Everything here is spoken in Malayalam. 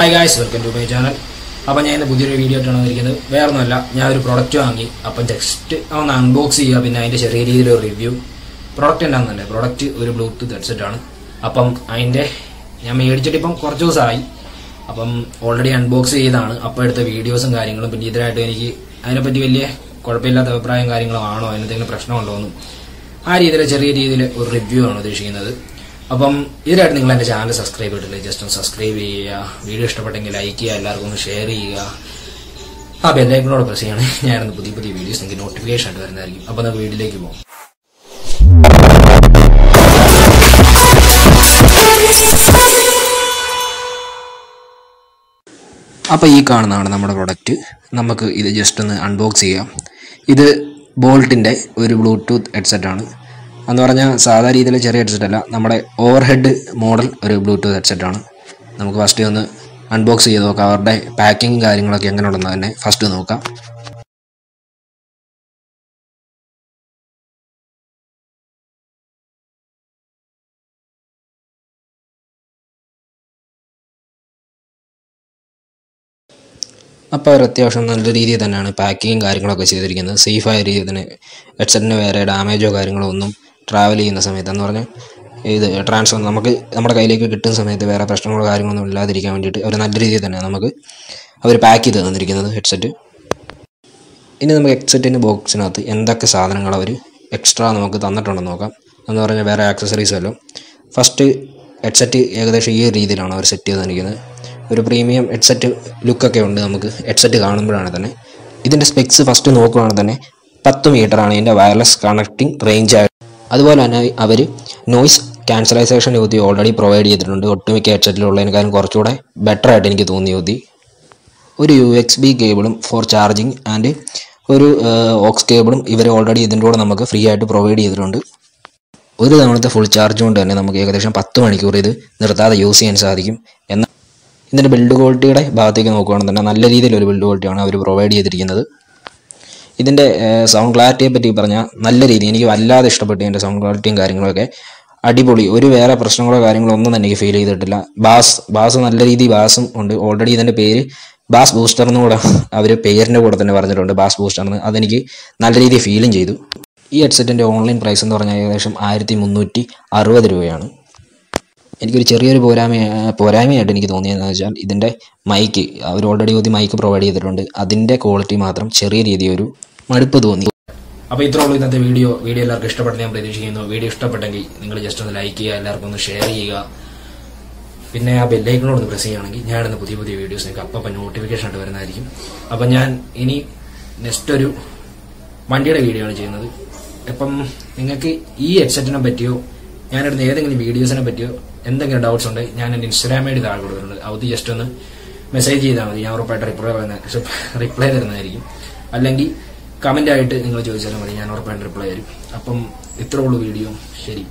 Hi guys, welcome to my channel. Apa yang punya video tentang ini kan? Biar nolak, saya ada produk juga. Apa next? Aku unboxing ya, bina ini share di review. Produknya nggak nolak, produk itu udah Bluetooth dari sedan. Apa ini? Yang melihat jadi pun korjo saya. Apa already unboxing itu kan? Apa itu video sengaja ini kalau beli dari ini. Ayo beli beli ya. Korpela tapi perayaan garing lo ano, ini dengan perasaan lo nu. Hari ini share di review orang dari sini kan? Apam ini ada ninggalan channel subscribe itu lagi just subscribe ya video setelah itu like ya, largo share ya. Apa yang lain pun orang persiapan, saya ada baru-baru video sengi notification ada lagi. Apa nak video lagi mau? Apa ini karena ada nama produk itu, nama kita ini just unbox ya. Ini bolt ini, Bluetooth headset ada. Anu orangnya saudara itu leh ceria headset lah, nama kita overhead model orang Bluetooth headset ana. Namu pasti orang unboxing itu kau orang packing garing orang yang kan orang na, first orang kau. Apa rata-rata orang dari itu dana packing garing orang kasih dari kita, safe dari itu dana headsetnya berada damage garing orang. Travel ini sama itu, orang ini transfer, nama kita ini kita sama itu, beberapa persoalan orang orang itu lalu dirikan itu, orang ada diri itu, nama kita, abis pack itu, orang dirikan itu headset. Ini nama headset ini box nanti, endak kesalahan orang orang itu, extra nama kita tanah tanah noka, orang orangnya beberapa aksesoris lalu, first headset ini agak sih ini diri orang orang headset itu, orang ini, beberapa premium headset look kayak orang nama kita, headset itu garam berana tanah, ini specs first noka orang tanah, 10 meter orang ini wireless connecting range. അതുപോലെ തന്നെ അവർ നോയ്സ് ക്യാൻസലൈസേഷൻ യൂതി ഓൾറെഡി പ്രൊവൈഡ് ചെയ്തിട്ടുണ്ട് ഒട്ടുമിക്ക ഹെഡ്സെറ്റിലുള്ളതിനേക്കാളും കുറച്ചുകൂടെ ബെറ്റർ ആയിട്ട് എനിക്ക് തോന്നി യൂതി ഒരു USB കേബിളും ഫോർ ചാർജിങ് ആൻഡ് ഒരു ഓക്സ് കേബിളും ഇവർ ഓൾറെഡി ഇതിൻ്റെ കൂടെ നമുക്ക് ഫ്രീ ആയിട്ട് പ്രൊവൈഡ് ചെയ്തിട്ടുണ്ട് ഒരു തവണത്തെ ഫുൾ ചാർജ് കൊണ്ട് തന്നെ നമുക്ക് ഏകദേശം 10 മണിക്കൂർ ഇത് നിർത്താതെ യൂസ് ചെയ്യാൻ സാധിക്കും എന്നാൽ ഇതിൻ്റെ ബിൽഡ് ക്വാളിറ്റിയുടെ ഭാഗത്തേക്ക് നോക്കുകയാണെങ്കിൽ തന്നെ നല്ല രീതിയിലുള്ള ബിൽഡ് ക്വാളിറ്റിയാണ് അവർ പ്രൊവൈഡ് ചെയ്തിരിക്കുന്നത് ഇതിന്റെ സൗണ്ട് ക്ലാരിറ്റിയെ പറ്റി പറഞ്ഞാൽ നല്ല രീതിയിൽ എനിക്ക് വല്ലാതെ ഇഷ്ടപ്പെട്ടു ഇതിന്റെ സൗണ്ട് ക്ലാരിറ്റിയും കാര്യങ്ങളൊക്കെ അടിപൊളി ഒരു വേറെ പ്രശ്നങ്ങളോ കാര്യങ്ങളോ ഒന്നും തന്നെ എനിക്ക് ഫീൽ ചെയ്തിട്ടില്ല ബാസ് നല്ല രീതിയിൽ ബാസും ഉണ്ട് ഓൾറെഡി ഇതിന്റെ പേര് ബാസ് ബൂസ്റ്റർ എന്ന് കൂടെ അവർ പേരിന്റെ കൂടെ തന്നെ പറഞ്ഞിട്ടുണ്ട് ബാസ് ബൂസ്റ്റർ എന്ന് അതെനിക്ക് നല്ല രീതിയിൽ ഫീലും ചെയ്തു ഈ ഹെഡ്സെറ്റിന്റെ ഓൺലൈൻ പ്രൈസ് എന്ന് പറഞ്ഞാൽ ഏകദേശം 1360 രൂപയാണ് എനിക്കൊരു ചെറിയൊരു പോരായ്മയായിട്ട് എനിക്ക് തോന്നിയെന്ന് വെച്ചാൽ ഇതിന്റെ മൈക്ക് അവർ ഓൾറെഡി ഒരു മൈക്ക് പ്രൊവൈഡ് ചെയ്തിട്ടുണ്ട് അതിന്റെ ക്വാളിറ്റി മാത്രം ചെറിയ രീതിയിൽ ഒരു മടുപ്പ് തോന്നി അപ്പോൾ ഇത്രയുള്ള ഇന്നത്തെ വീഡിയോ എല്ലാവർക്കും ഇഷ്ടപ്പെട്ടെന്ന് ഞാൻ പ്രതീക്ഷിക്കുന്നു വീഡിയോ ഇഷ്ടപ്പെട്ടെങ്കിൽ നിങ്ങൾ ജസ്റ്റ് ഒന്ന് ലൈക്ക് ചെയ്യുക എല്ലാവർക്കും ഒന്ന് ഷെയർ ചെയ്യുക പിന്നെ ആ ബെൽ ഐക്കൺ ഒന്ന് പ്രസ് ചെയ്യുകയാണെങ്കിൽ ഞാൻ ഇടുന്ന പുതിയ വീഡിയോസ് നിങ്ങൾക്ക് അപ്പം നോട്ടിഫിക്കേഷൻ ആയിട്ട് വരുന്നതായിരിക്കും അപ്പോൾ ഞാൻ ഇനി നെക്സ്റ്റ് ഒരു വണ്ടിയുടെ വീഡിയോ ആണ് ചെയ്യുന്നത് അപ്പം നിങ്ങൾക്ക് ഈ ഹെഡ്സെറ്റിനെ പറ്റിയോ ഞാൻ ഇടുന്ന ഏതെങ്കിലും വീഡിയോസിനെ പറ്റിയോ എന്തെങ്കിലും ഡൗട്ട്സ് ഉണ്ടെങ്കിൽ ഞാൻ എൻ്റെ ഇൻസ്റ്റാഗ്രാമിൽ താഴെ കൊടുക്കുന്നുണ്ട് അത് ജസ്റ്റ് ഒന്ന് മെസ്സേജ് ചെയ്താൽ മതി ഞാൻ ഉറപ്പായിട്ട് റിപ്ലൈ തരുന്നതായിരിക്കും അല്ലെങ്കിൽ കമൻ്റായിട്ട് നിങ്ങൾ ചോദിച്ചാലും മതി ഞാൻ ഉറപ്പായിട്ട് റിപ്ലൈ തരും അപ്പം ഇത്രയുള്ളൂ വീഡിയോ ശരി